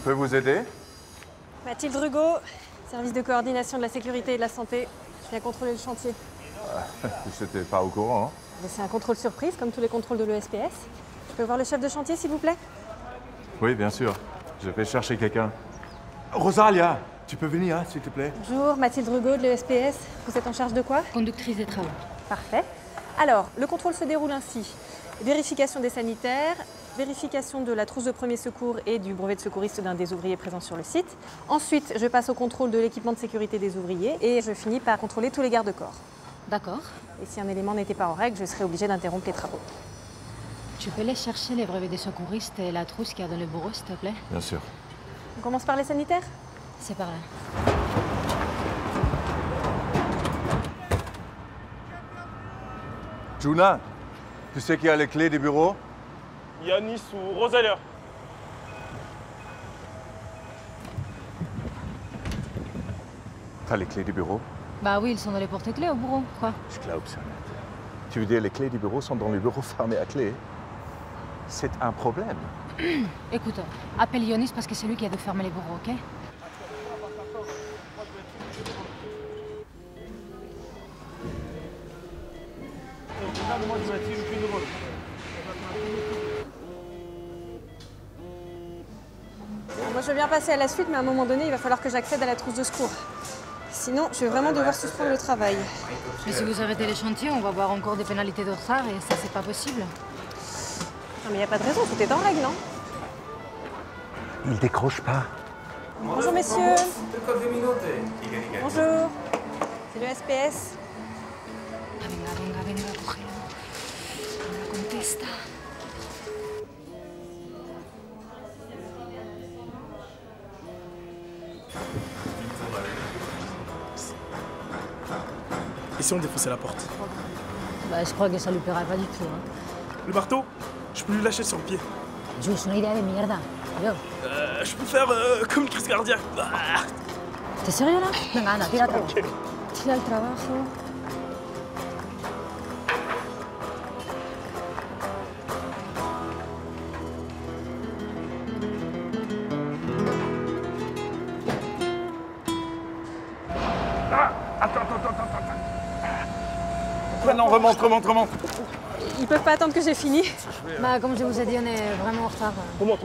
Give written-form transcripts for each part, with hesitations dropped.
peux vous aider? Mathilde Rugo, service de coordination de la sécurité et de la santé. Je viens contrôler le chantier. C'était pas au courant, hein? C'est un contrôle surprise, comme tous les contrôles de l'ESPS. Je peux voir le chef de chantier, s'il vous plaît? Oui, bien sûr. Je vais chercher quelqu'un. Rosalia, tu peux venir, hein, s'il te plaît? Bonjour, Mathilde Rugo de l'ESPS. Vous êtes en charge de quoi? Conductrice des travaux. Parfait. Alors, le contrôle se déroule ainsi. Vérification des sanitaires, vérification de la trousse de premier secours et du brevet de secouriste d'un des ouvriers présents sur le site. Ensuite, je passe au contrôle de l'équipement de sécurité des ouvriers et je finis par contrôler tous les gardes-corps. D'accord. Et si un élément n'était pas en règle, je serais obligée d'interrompre les travaux. Tu peux aller chercher les brevets des secouristes et la trousse qu'il y a dans le bureau, s'il te plaît? Bien sûr. On commence par les sanitaires? C'est par là. Juna, tu sais qui a les clés des bureaux? Yannis ou Roselleur. T'as les clés du bureau? Bah oui, ils sont dans les porte-clés au bureau, quoi. Je glaube ça. Tu veux dire les clés du bureau sont dans le bureau fermé à clé? C'est un problème. Écoute, appelle Yannis parce que c'est lui qui a dû fermer les bureaux, ok? Moi, je veux bien passer à la suite, mais à un moment donné, il va falloir que j'accède à la trousse de secours. Sinon, je vais vraiment devoir suspendre le travail. Mais si vous arrêtez les chantiers, on va avoir encore des pénalités de retard et ça, c'est pas possible. Non, mais il n'y a pas de raison, tout est en règle, non? Il décroche pas. Bonjour, messieurs. Bonjour. C'est le SPS. Et si on défonçait la porte? Bah, je crois que ça lui plaira pas du tout. Hein. Le marteau, je peux lui lâcher sur le pied. J'ai une idée de merde. Je peux faire comme une crise cardiaque. T'es sérieux là? Non, Anna, tira le travail. Non, remonte. Ils peuvent pas attendre que j'ai fini. Bah, comme je vous ai dit, on est vraiment en retard. Remonte.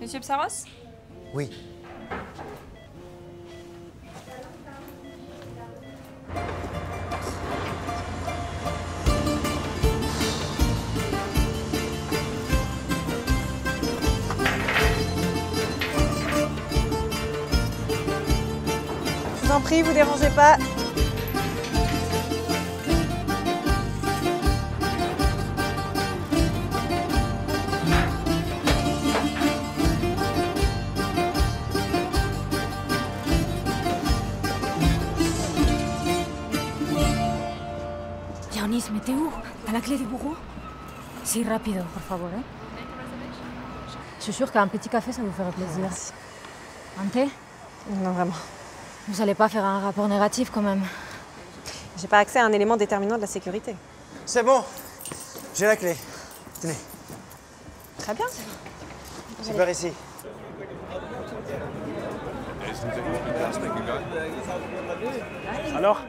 Monsieur Psaros? Oui. Je vous en prie, vous dérangez pas. Yannis, mais t'es où? T'as la clé du bureau? Si, rapido, por favor. Hein? Je suis sûre qu'un petit café, ça vous ferait plaisir. Un thé? Non, vraiment. Vous n'allez pas faire un rapport négatif, quand même. J'ai pas accès à un élément déterminant de la sécurité. C'est bon, j'ai la clé. Tenez. Très bien. C'est par ici. Alors?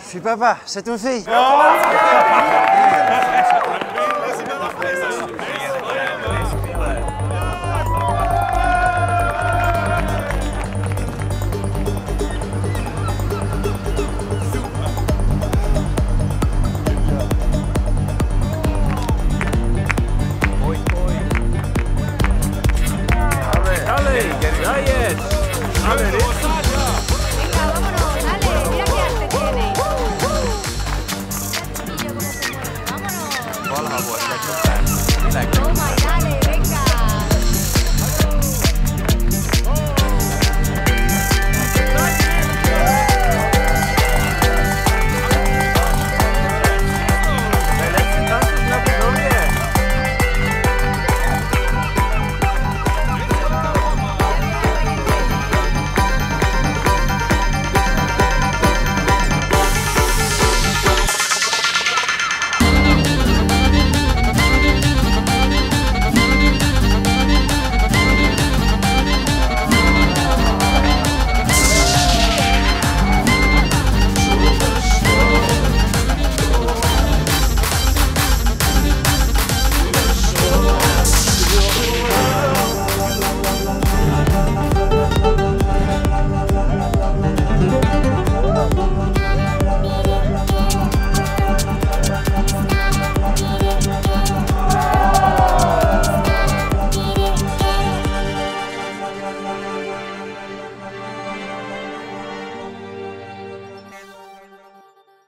Je suis papa, c'est une fille. Allez,